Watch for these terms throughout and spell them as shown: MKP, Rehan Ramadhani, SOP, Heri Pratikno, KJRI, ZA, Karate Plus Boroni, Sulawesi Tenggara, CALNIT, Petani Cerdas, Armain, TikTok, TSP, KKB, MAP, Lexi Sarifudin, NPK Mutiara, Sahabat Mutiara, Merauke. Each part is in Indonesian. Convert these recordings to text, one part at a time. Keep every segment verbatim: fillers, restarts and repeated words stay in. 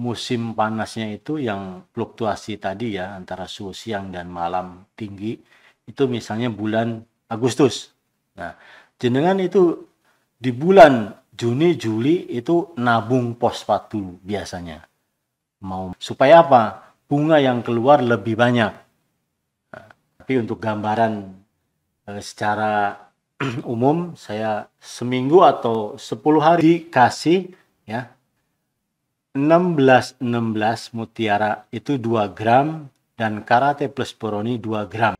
musim panasnya itu yang fluktuasi tadi ya, antara suhu siang dan malam tinggi, itu misalnya bulan Agustus. Nah, jenengan itu di bulan Juni, Juli itu nabung fosfat dulu biasanya. Mau supaya apa? Bunga yang keluar lebih banyak. Nah, tapi untuk gambaran eh, secara umum, saya seminggu atau sepuluh hari dikasih ya, enam belas enam belas Mutiara itu dua gram dan Karate Plus Boroni dua gram.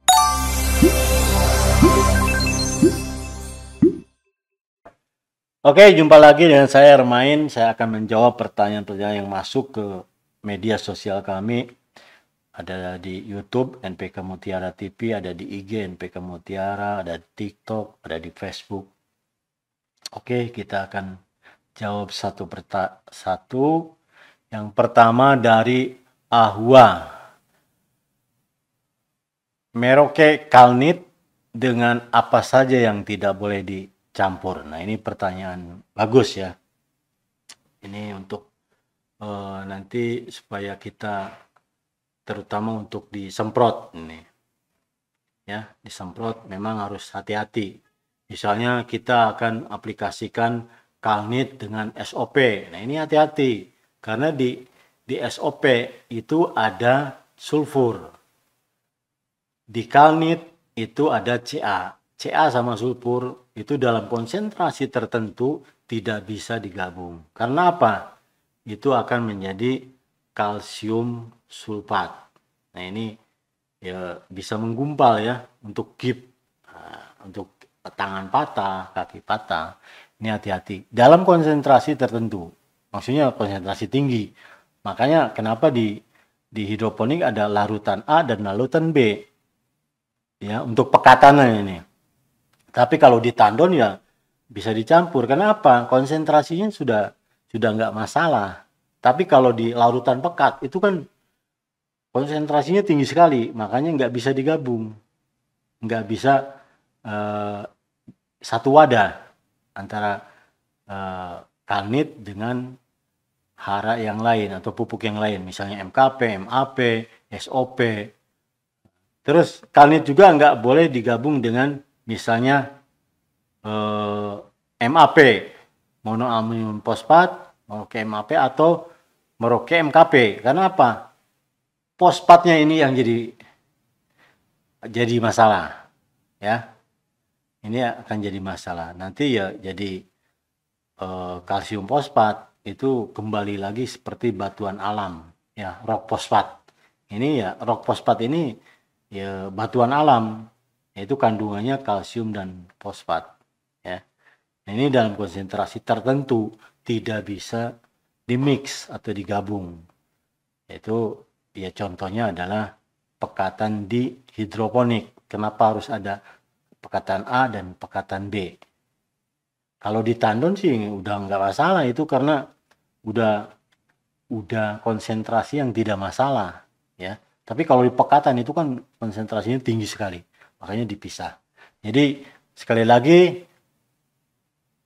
Oke, jumpa lagi dengan saya Armain. Saya akan menjawab pertanyaan-pertanyaan yang masuk ke media sosial kami. Ada di YouTube N P K Mutiara T V, ada di I G N P K Mutiara, ada di TikTok, ada di Facebook. Oke, kita akan jawab satu per satu. Yang pertama dari Ahwa, merek CALNIT dengan apa saja yang tidak boleh dicampur? Nah, ini pertanyaan bagus ya. Ini untuk uh, nanti supaya kita, terutama untuk disemprot ini ya, disemprot memang harus hati-hati. Misalnya kita akan aplikasikan CALNIT dengan S O P. Nah, ini hati-hati karena di di S O P itu ada sulfur. Di CALNIT itu ada C A. C A sama sulfur itu dalam konsentrasi tertentu tidak bisa digabung. Karena apa? Itu akan menjadi kalsium sulfat. Nah, ini ya bisa menggumpal ya untuk gib, untuk tangan patah, kaki patah. Ini hati-hati. Dalam konsentrasi tertentu. Maksudnya konsentrasi tinggi. Makanya kenapa di di hidroponik ada larutan A dan larutan B. Ya, untuk pekatannya ini. Tapi kalau di tandon ya bisa dicampur. Kenapa? Konsentrasinya sudah sudah nggak masalah. Tapi kalau di larutan pekat itu kan konsentrasinya tinggi sekali, makanya nggak bisa digabung, nggak bisa uh, satu wadah antara uh, CALNIT dengan hara yang lain atau pupuk yang lain, misalnya M K P, M A P, S O P. Terus CALNIT juga nggak boleh digabung dengan misalnya eh, M A P, monoaminium fosfat, merokek M A P atau merokek M K P. Karena apa? Fosfatnya ini yang jadi jadi masalah, ya. Ini akan jadi masalah. Nanti ya jadi eh, kalsium fosfat itu kembali lagi seperti batuan alam, ya, rock fosfat. Ini ya rock fosfat ini ya batuan alam, yaitu kandungannya kalsium dan fosfat ya. Nah, ini dalam konsentrasi tertentu tidak bisa dimix atau digabung, yaitu ya contohnya adalah pekatan di hidroponik. Kenapa harus ada pekatan A dan pekatan B? Kalau di tandon sih udah nggak masalah itu, karena udah udah konsentrasi yang tidak masalah ya. Tapi kalau di pekatan itu kan konsentrasinya tinggi sekali, makanya dipisah. Jadi sekali lagi,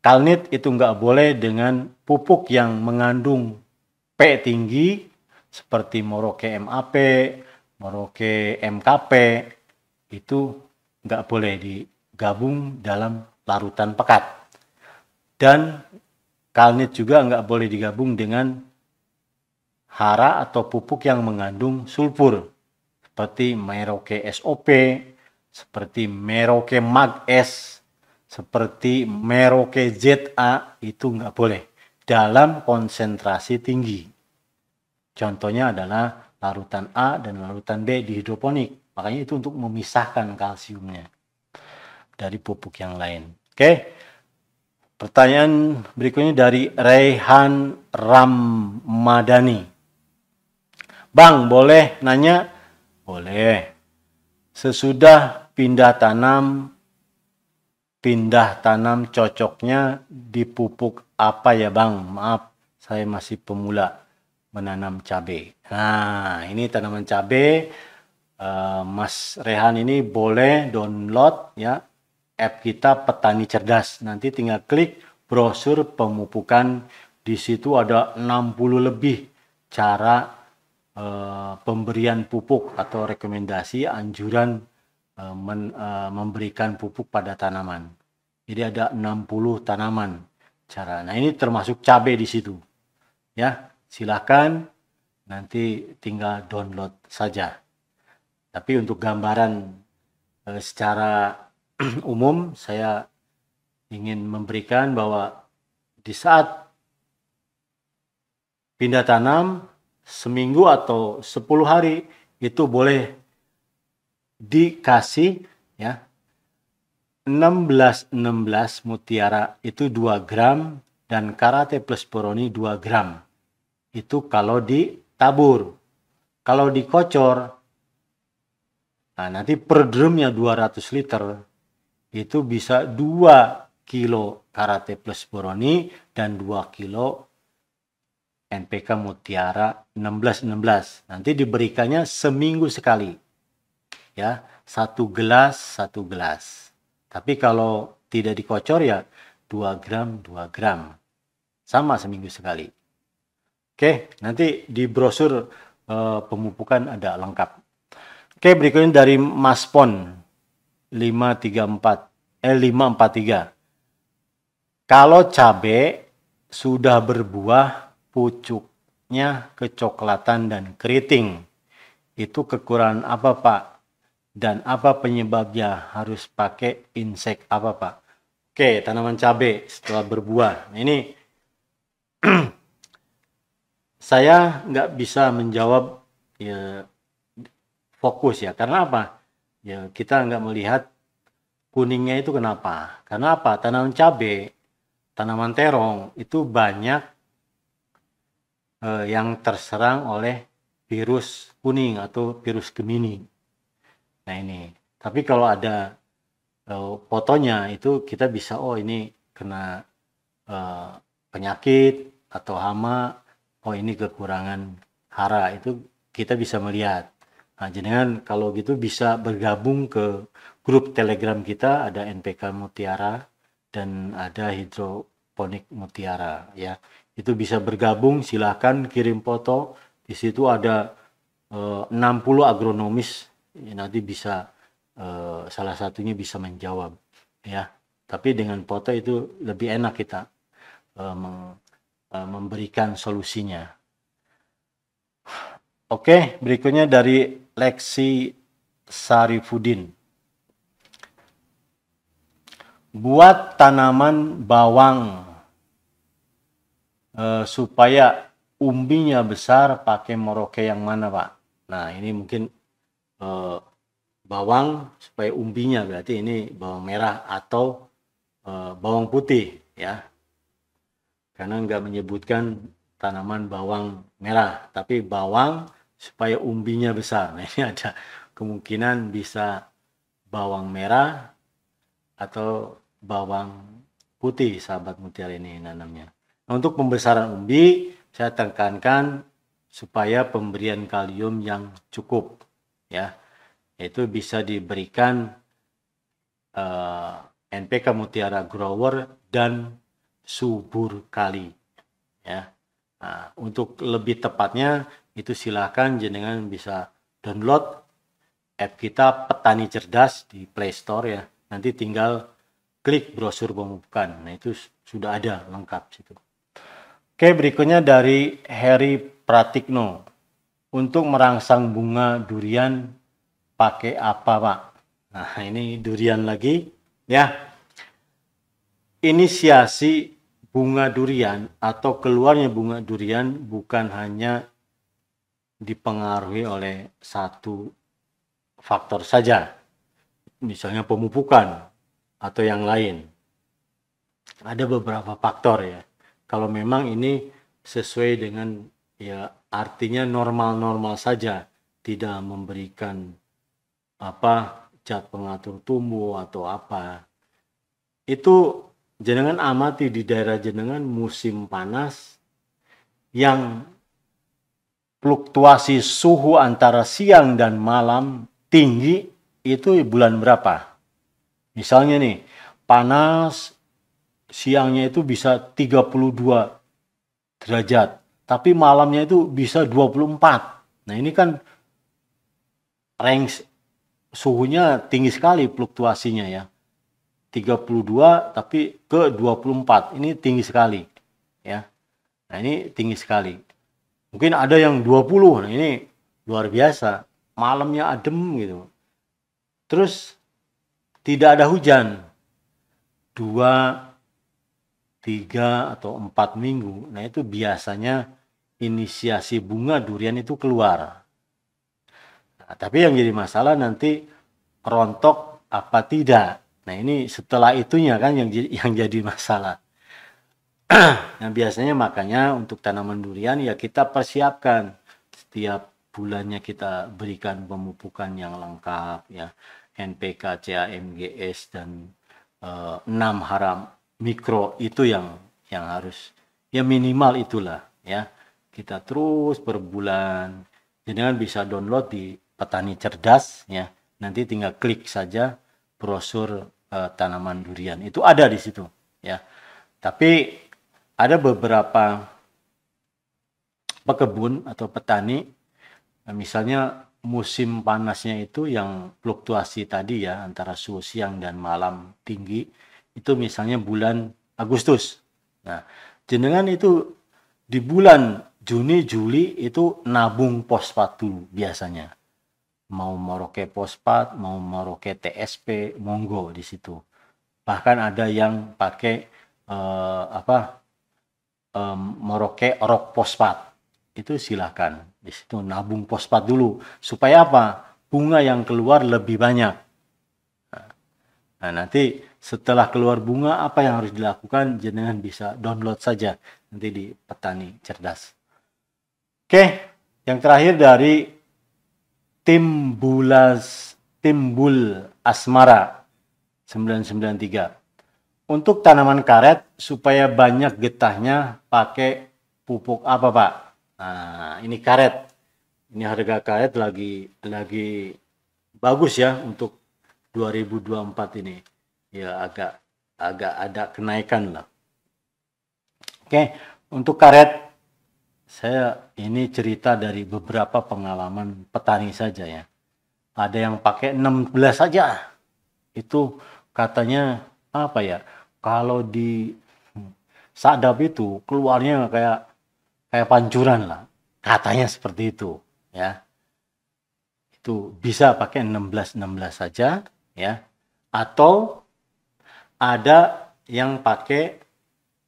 CALNIT itu nggak boleh dengan pupuk yang mengandung P tinggi seperti Moroke M A P, Moroke M K P, itu nggak boleh digabung dalam larutan pekat. Dan CALNIT juga nggak boleh digabung dengan hara atau pupuk yang mengandung sulfur, seperti Merauke S O P, seperti Merauke Mag S, seperti Merauke Z A, itu nggak boleh dalam konsentrasi tinggi. Contohnya adalah larutan A dan larutan B di hidroponik. Makanya itu untuk memisahkan kalsiumnya dari pupuk yang lain. Oke. Pertanyaan berikutnya dari Rehan Ramadhani. Bang, boleh nanya? Boleh. Sesudah pindah tanam, pindah tanam cocoknya dipupuk apa ya Bang? Maaf, saya masih pemula menanam cabai. Nah, ini tanaman cabai. Uh, Mas Rehan ini boleh download ya app kita Petani Cerdas. Nanti tinggal klik brosur pemupukan. Di situ ada enam puluh lebih cara e, pemberian pupuk atau rekomendasi anjuran e, men, e, memberikan pupuk pada tanaman. Jadi ada enam puluh tanaman cara. Nah, ini termasuk cabai di situ. Ya, silahkan nanti tinggal download saja. Tapi untuk gambaran e, secara umum, saya ingin memberikan bahwa di saat pindah tanam seminggu atau sepuluh hari itu boleh dikasih ya enam belas enam belas mutiara itu dua gram dan Karate Plus Boroni dua gram. Itu kalau ditabur. Kalau dikocor, nah nanti per drumnya dua ratus liter itu bisa dua kilo Karate Plus Boroni dan dua kilo N P K Mutiara enam belas enam belas. Nanti diberikannya seminggu sekali. Ya, satu gelas, satu gelas. Tapi kalau tidak dikocor ya dua gram, dua gram. Sama seminggu sekali. Oke, nanti di brosur eh, pemupukan ada lengkap. Oke, berikutnya dari Mas Pon lima tiga empat eh lima empat tiga. Kalau cabe sudah berbuah, pucuknya kecoklatan dan keriting. Itu kekurangan apa, Pak? Dan apa penyebabnya? Harus pakai insek apa, Pak? Oke, tanaman cabe setelah berbuah. Ini saya nggak bisa menjawab ya, fokus ya, karena apa ya, kita nggak melihat kuningnya itu kenapa. Karena apa, tanaman cabai, tanaman terong itu banyak eh, yang terserang oleh virus kuning atau virus Gemini. Nah ini, tapi kalau ada eh, fotonya itu kita bisa, oh ini kena eh, penyakit atau hama, oh ini kekurangan hara, itu kita bisa melihat. Nah, jenengan kalau gitu bisa bergabung ke grup Telegram kita, ada N P K Mutiara dan ada hidroponik Mutiara ya. Itu bisa bergabung, silahkan kirim foto. Di situ ada eh, enam puluh agronomis ya, nanti bisa eh, salah satunya bisa menjawab ya. Tapi dengan foto itu lebih enak kita eh, meng, eh, memberikan solusinya. Oke, berikutnya dari Lexi Sarifudin. Buat tanaman bawang eh, supaya umbinya besar pakai Merauke yang mana, Pak? Nah ini mungkin eh, bawang supaya umbinya, berarti ini bawang merah atau eh, bawang putih ya, karena nggak menyebutkan tanaman bawang merah, tapi bawang supaya umbinya besar. Nah, ini ada kemungkinan bisa bawang merah atau bawang putih, sahabat mutiara ini nanamnya. Nah, untuk pembesaran umbi, saya tekankan supaya pemberian kalium yang cukup, ya, itu bisa diberikan eh, N P K Mutiara Grower dan subur kali, ya. Nah, untuk lebih tepatnya itu silahkan jenengan bisa download app kita Petani Cerdas di Play Store ya. Nanti tinggal klik brosur pemupukan. Nah itu sudah ada lengkap situ. Oke, berikutnya dari Heri Pratikno. Untuk merangsang bunga durian pakai apa, Pak? Nah ini durian lagi ya. Inisiasi bunga durian atau keluarnya bunga durian bukan hanya dipengaruhi oleh satu faktor saja, misalnya pemupukan atau yang lain. Ada beberapa faktor ya. Kalau memang ini sesuai dengan ya artinya normal-normal saja, tidak memberikan apa zat pengatur tumbuh atau apa, itu jenengan amati di daerah jenengan musim panas yang fluktuasi suhu antara siang dan malam tinggi itu bulan berapa? Misalnya nih, panas siangnya itu bisa tiga puluh dua derajat, tapi malamnya itu bisa dua puluh empat. Nah, ini kan range suhunya tinggi sekali fluktuasinya ya. tiga puluh dua tapi ke dua puluh empat. Ini tinggi sekali ya. Nah, ini tinggi sekali. Mungkin ada yang dua puluh. Nah, ini luar biasa. Malamnya adem gitu. Terus tidak ada hujan dua, tiga atau empat minggu. Nah, itu biasanya inisiasi bunga durian itu keluar. Nah, tapi yang jadi masalah nanti rontok apa tidak. Nah, ini setelah itunya kan yang jadi, yang jadi masalah. Nah, biasanya makanya untuk tanaman durian ya kita persiapkan. Setiap bulannya kita berikan pemupukan yang lengkap ya. N P K, C A, M G S, dan uh, enam haram mikro itu yang yang harus ya minimal itulah ya kita terus per bulan. Jangan bisa download di Petani Cerdas ya, nanti tinggal klik saja brosur uh, tanaman durian itu ada di situ ya. Tapi ada beberapa pekebun atau petani misalnya musim panasnya itu yang fluktuasi tadi ya antara suhu siang dan malam tinggi itu misalnya bulan Agustus. Nah, jenengan itu di bulan Juni Juli itu nabung fosfat dulu biasanya. Mau Maroke fosfat, mau Maroke T S P, monggo di situ. Bahkan ada yang pakai eh, apa? Eh, Maroke Orok fosfat. Itu silahkan di situ nabung fosfat dulu supaya apa bunga yang keluar lebih banyak. Nah, nanti setelah keluar bunga apa yang harus dilakukan jenengan bisa download saja nanti di Petani Cerdas. Oke, yang terakhir dari timbulas timbul asmara sembilan sembilan tiga. Untuk tanaman karet supaya banyak getahnya pakai pupuk apa, Pak? Nah, ini karet. Ini harga karet lagi lagi bagus ya untuk dua ribu dua puluh empat ini. Ya agak agak ada kenaikan lah. Oke, untuk karet saya ini cerita dari beberapa pengalaman petani saja ya. Ada yang pakai enam belas saja. Itu katanya apa ya? Kalau di sadap itu keluarnya kayak kayak pancuran lah, katanya seperti itu ya. Itu bisa pakai enam belas enam belas saja ya, atau ada yang pakai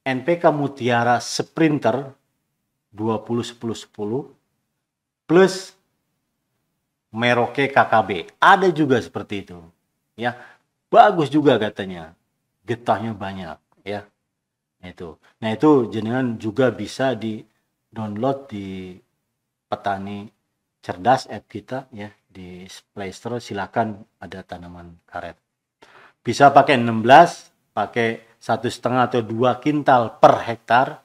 N P K Mutiara Sprinter dua puluh sepuluh sepuluh plus Meroke K K B, ada juga seperti itu ya. Bagus juga katanya, getahnya banyak ya. Itu nah itu jenengan juga bisa di download di Petani Cerdas app kita ya, di Play Store silakan ada tanaman karet. Bisa pakai enam belas, pakai satu setengah atau dua kintal per hektar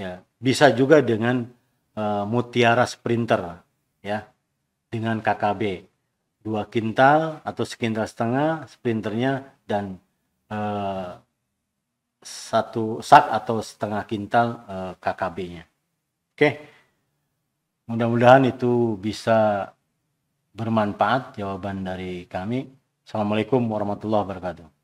ya. Bisa juga dengan uh, Mutiara Sprinter ya, dengan K K B dua kintal atau sekintal setengah sprinternya, dan uh, satu sak atau setengah kintal uh, K K B-nya. Oke, mudah-mudahan itu bisa bermanfaat jawaban dari kami. Assalamualaikum warahmatullahi wabarakatuh.